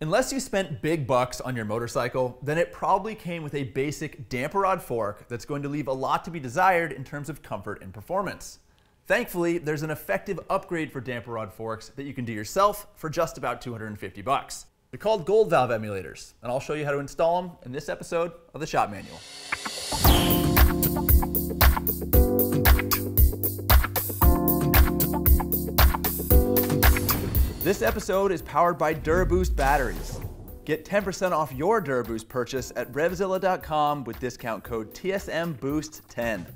Unless you spent big bucks on your motorcycle, then it probably came with a basic damper rod fork that's going to leave a lot to be desired in terms of comfort and performance. Thankfully, there's an effective upgrade for damper rod forks that you can do yourself for just about 250 bucks. They're called Gold Valve Emulators, and I'll show you how to install them in this episode of The Shop Manual. This episode is powered by DuraBoost batteries. Get 10% off your DuraBoost purchase at Revzilla.com with discount code TSMBoost10.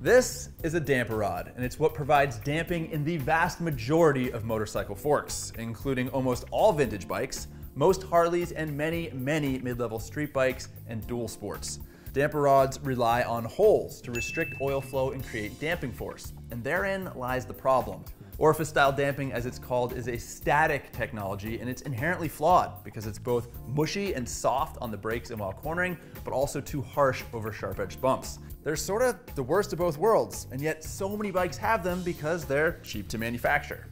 This is a damper rod, and it's what provides damping in the vast majority of motorcycle forks, including almost all vintage bikes, most Harleys, and many, many mid-level street bikes and dual sports. Damper rods rely on holes to restrict oil flow and create damping force, and therein lies the problem. Orifice style damping, as it's called, is a static technology, and it's inherently flawed because it's both mushy and soft on the brakes and while cornering, but also too harsh over sharp edged bumps. They're sort of the worst of both worlds, and yet so many bikes have them because they're cheap to manufacture.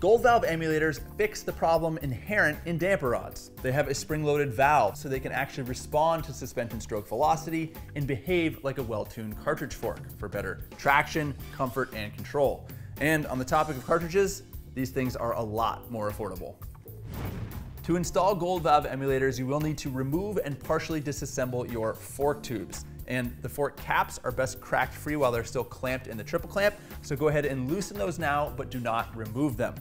Gold Valve Emulators fix the problem inherent in damper rods. They have a spring-loaded valve so they can actually respond to suspension stroke velocity and behave like a well-tuned cartridge fork for better traction, comfort, and control. And on the topic of cartridges, these things are a lot more affordable. To install Gold Valve Emulators, you will need to remove and partially disassemble your fork tubes. And the fork caps are best cracked free while they're still clamped in the triple clamp, so go ahead and loosen those now, but do not remove them.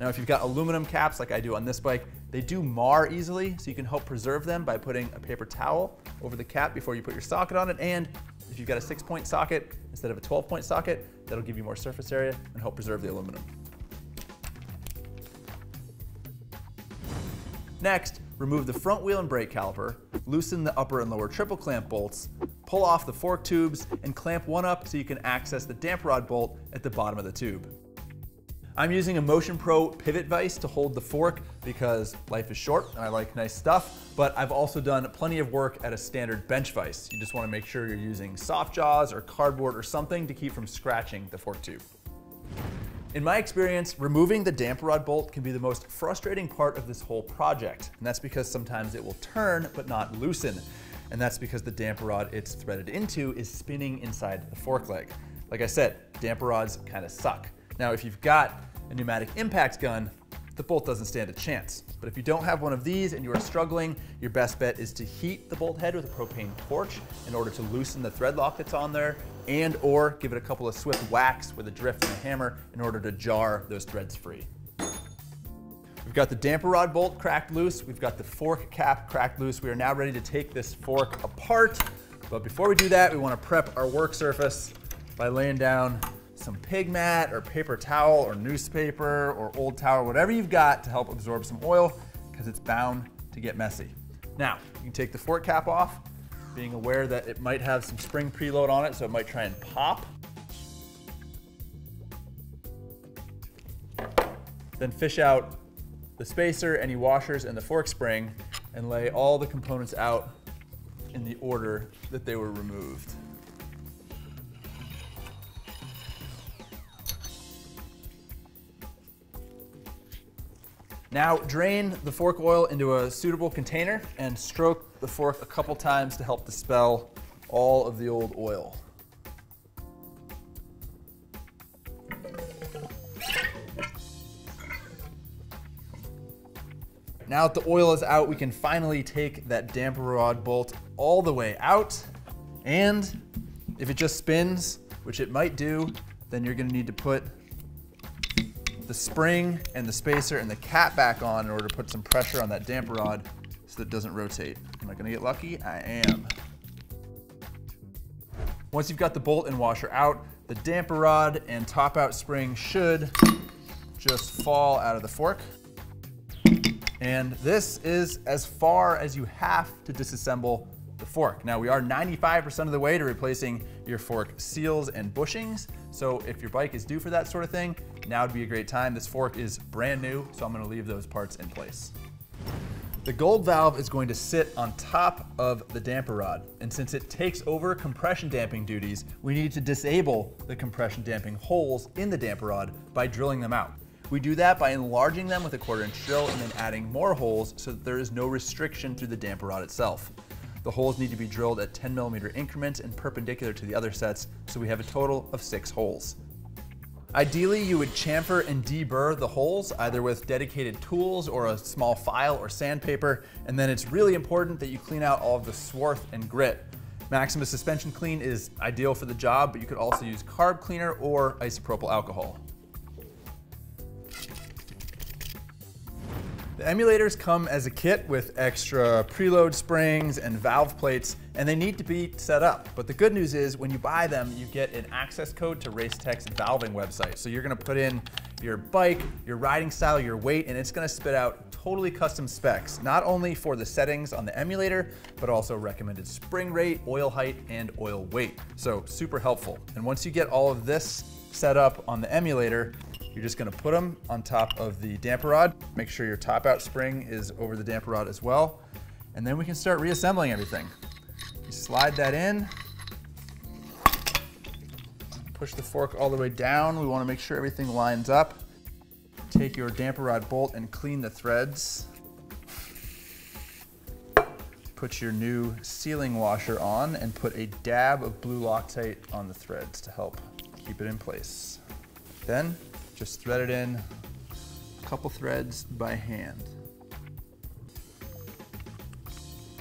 Now, if you've got aluminum caps like I do on this bike, they do mar easily, so you can help preserve them by putting a paper towel over the cap before you put your socket on it, and if you've got a 6-point socket instead of a 12-point socket, that'll give you more surface area and help preserve the aluminum. Next, remove the front wheel and brake caliper, loosen the upper and lower triple clamp bolts, pull off the fork tubes, and clamp one up so you can access the damper rod bolt at the bottom of the tube. I'm using a Motion Pro pivot vise to hold the fork because life is short and I like nice stuff, but I've also done plenty of work at a standard bench vise. You just want to make sure you're using soft jaws or cardboard or something to keep from scratching the fork tube. In my experience, removing the damper rod bolt can be the most frustrating part of this whole project, and that's because sometimes it will turn but not loosen, and that's because the damper rod it's threaded into is spinning inside the fork leg. Like I said, damper rods kind of suck. Now, if you've got a pneumatic impact gun, the bolt doesn't stand a chance. But if you don't have one of these and you are struggling, your best bet is to heat the bolt head with a propane torch in order to loosen the thread lock that's on there, and or give it a couple of swift whacks with a drift and a hammer in order to jar those threads free. We've got the damper rod bolt cracked loose. We've got the fork cap cracked loose. We are now ready to take this fork apart. But before we do that, we want to prep our work surface by laying down some pig mat or paper towel or newspaper or old towel, whatever you've got to help absorb some oil, because it's bound to get messy. Now, you can take the fork cap off, being aware that it might have some spring preload on it, so it might try and pop. Then fish out the spacer, any washers, and the fork spring, and lay all the components out in the order that they were removed. Now drain the fork oil into a suitable container and stroke the fork a couple times to help dispel all of the old oil. Now that the oil is out, we can finally take that damper rod bolt all the way out. And if it just spins, which it might do, then you're gonna need to put the spring and the spacer and the cap back on in order to put some pressure on that damper rod so that it doesn't rotate. Am I gonna get lucky? I am. Once you've got the bolt and washer out, the damper rod and top out spring should just fall out of the fork. And this is as far as you have to disassemble the fork. Now, we are 95% of the way to replacing your fork seals and bushings. So if your bike is due for that sort of thing, now would be a great time. This fork is brand new, so I'm gonna leave those parts in place. The Gold Valve is going to sit on top of the damper rod. And since it takes over compression damping duties, we need to disable the compression damping holes in the damper rod by drilling them out. We do that by enlarging them with a 1/4 inch drill and then adding more holes so that there is no restriction through the damper rod itself. The holes need to be drilled at 10mm increments and perpendicular to the other sets, so we have a total of 6 holes. Ideally, you would chamfer and deburr the holes, either with dedicated tools or a small file or sandpaper, and then it's really important that you clean out all of the swarth and grit. Maxima Suspension Clean is ideal for the job, but you could also use carb cleaner or isopropyl alcohol. The emulators come as a kit with extra preload springs and valve plates, and they need to be set up. But the good news is when you buy them, you get an access code to Race Tech's valving website. So you're gonna put in your bike, your riding style, your weight, and it's gonna spit out totally custom specs, not only for the settings on the emulator, but also recommended spring rate, oil height, and oil weight. So super helpful. And once you get all of this set up on the emulator, you're just gonna put them on top of the damper rod. Make sure your top out spring is over the damper rod as well. And then we can start reassembling everything. You slide that in, push the fork all the way down. We wanna make sure everything lines up. Take your damper rod bolt and clean the threads. Put your new sealing washer on and put a dab of blue Loctite on the threads to help keep it in place. Then, just thread it in a couple threads by hand.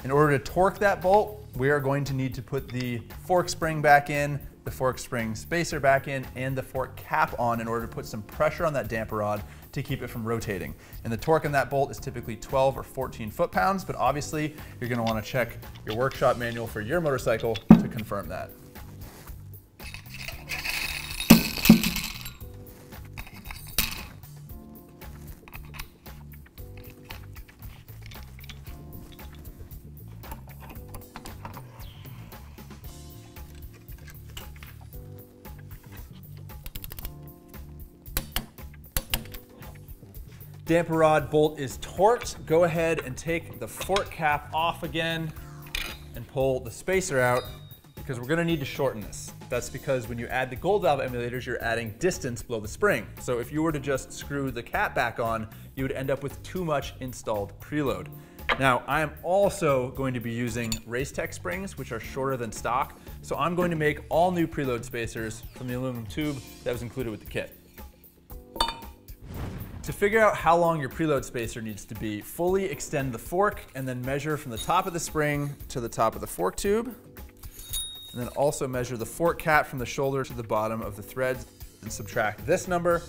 In order to torque that bolt, we are going to need to put the fork spring back in, the fork spring spacer back in, and the fork cap on in order to put some pressure on that damper rod to keep it from rotating. And the torque on that bolt is typically 12 or 14 foot-pounds, but obviously you're going to want to check your workshop manual for your motorcycle to confirm that. Damper rod bolt is torqued. Go ahead and take the fork cap off again and pull the spacer out because we're gonna need to shorten this. That's because when you add the Gold Valve emulators, you're adding distance below the spring. So if you were to just screw the cap back on, you would end up with too much installed preload. Now, I am also going to be using Race Tech springs, which are shorter than stock. So I'm going to make all new preload spacers from the aluminum tube that was included with the kit. To figure out how long your preload spacer needs to be, fully extend the fork and then measure from the top of the spring to the top of the fork tube. And then also measure the fork cap from the shoulder to the bottom of the threads and subtract this number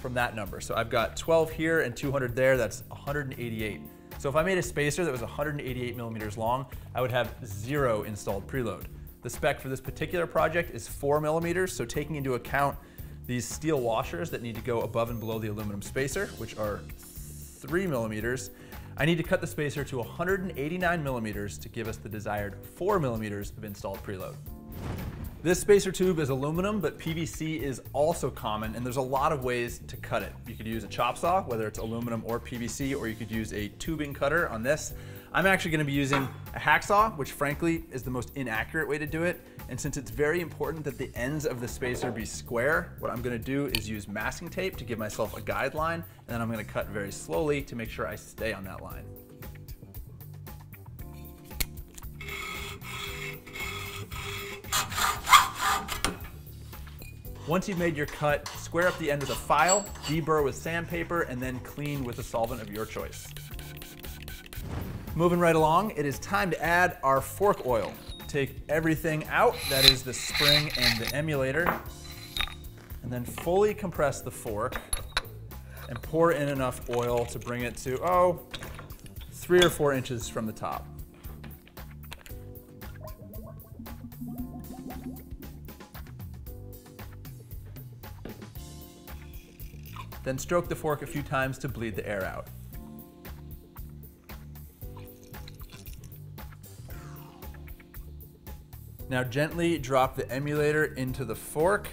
from that number. So I've got 12 here and 200 there, that's 188. So if I made a spacer that was 188mm long, I would have 0 installed preload. The spec for this particular project is 4mm, so taking into account these steel washers that need to go above and below the aluminum spacer, which are 3mm, I need to cut the spacer to 189mm to give us the desired 4mm of installed preload. This spacer tube is aluminum, but PVC is also common, and there's a lot of ways to cut it. You could use a chop saw, whether it's aluminum or PVC, or you could use a tubing cutter on this. I'm actually gonna be using a hacksaw, which frankly is the most inaccurate way to do it. And since it's very important that the ends of the spacer be square, what I'm gonna do is use masking tape to give myself a guideline, and then I'm gonna cut very slowly to make sure I stay on that line. Once you've made your cut, square up the end with a file, deburr with sandpaper, and then clean with a solvent of your choice. Moving right along, it is time to add our fork oil. Take everything out, that is the spring and the emulator, and then fully compress the fork and pour in enough oil to bring it to, 3 or 4 inches from the top. Then stroke the fork a few times to bleed the air out. Now gently drop the emulator into the fork,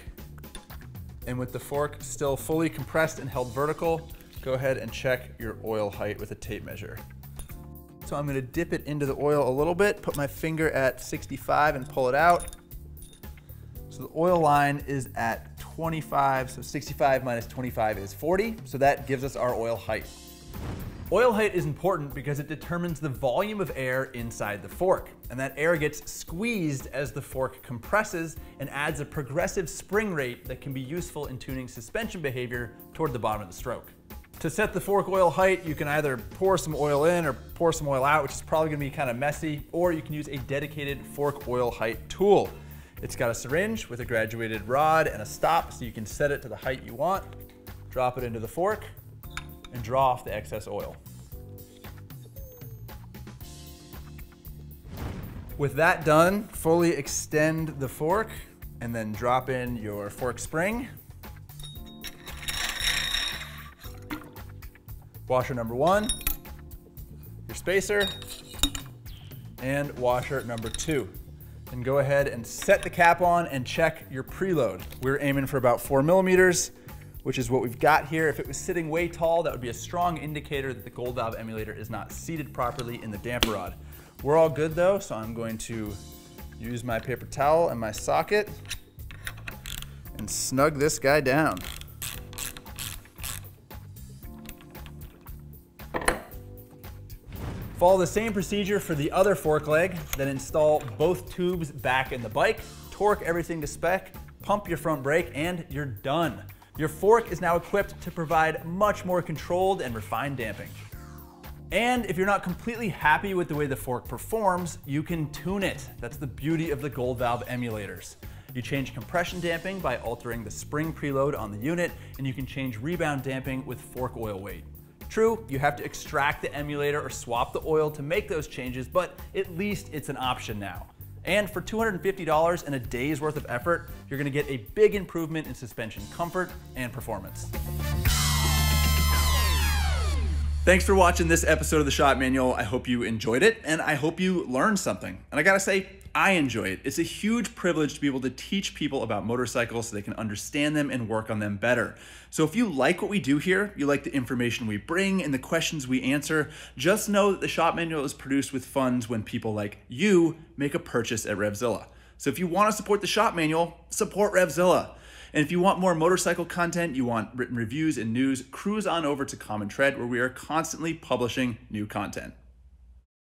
and with the fork still fully compressed and held vertical, go ahead and check your oil height with a tape measure. So I'm gonna dip it into the oil a little bit, put my finger at 65 and pull it out. So the oil line is at 25, so 65 minus 25 is 40, so that gives us our oil height. Oil height is important because it determines the volume of air inside the fork, and that air gets squeezed as the fork compresses and adds a progressive spring rate that can be useful in tuning suspension behavior toward the bottom of the stroke. To set the fork oil height, you can either pour some oil in or pour some oil out, which is probably gonna be kind of messy, or you can use a dedicated fork oil height tool. It's got a syringe with a graduated rod and a stop, so you can set it to the height you want, drop it into the fork, and draw off the excess oil. With that done, fully extend the fork and then drop in your fork spring. Washer number one, your spacer, and washer number two. And go ahead and set the cap on and check your preload. We're aiming for about 4 millimeters. Which is what we've got here. If it was sitting way tall, that would be a strong indicator that the Gold Valve emulator is not seated properly in the damper rod. We're all good though, so I'm going to use my paper towel and my socket and snug this guy down. Follow the same procedure for the other fork leg, then install both tubes back in the bike, torque everything to spec, pump your front brake, and you're done. Your fork is now equipped to provide much more controlled and refined damping. And if you're not completely happy with the way the fork performs, you can tune it. That's the beauty of the Gold Valve emulators. You change compression damping by altering the spring preload on the unit, and you can change rebound damping with fork oil weight. True, you have to extract the emulator or swap the oil to make those changes, but at least it's an option now. And for $250 and a day's worth of effort, you're gonna get a big improvement in suspension comfort and performance. Thanks for watching this episode of The Shop Manual. I hope you enjoyed it, and I hope you learned something. And I gotta say, I enjoy it. It's a huge privilege to be able to teach people about motorcycles so they can understand them and work on them better. So if you like what we do here, you like the information we bring and the questions we answer, just know that The Shop Manual is produced with funds when people like you make a purchase at Revzilla. So if you want to support The Shop Manual, support Revzilla. And if you want more motorcycle content, you want written reviews and news, cruise on over to Common Tread, where we are constantly publishing new content.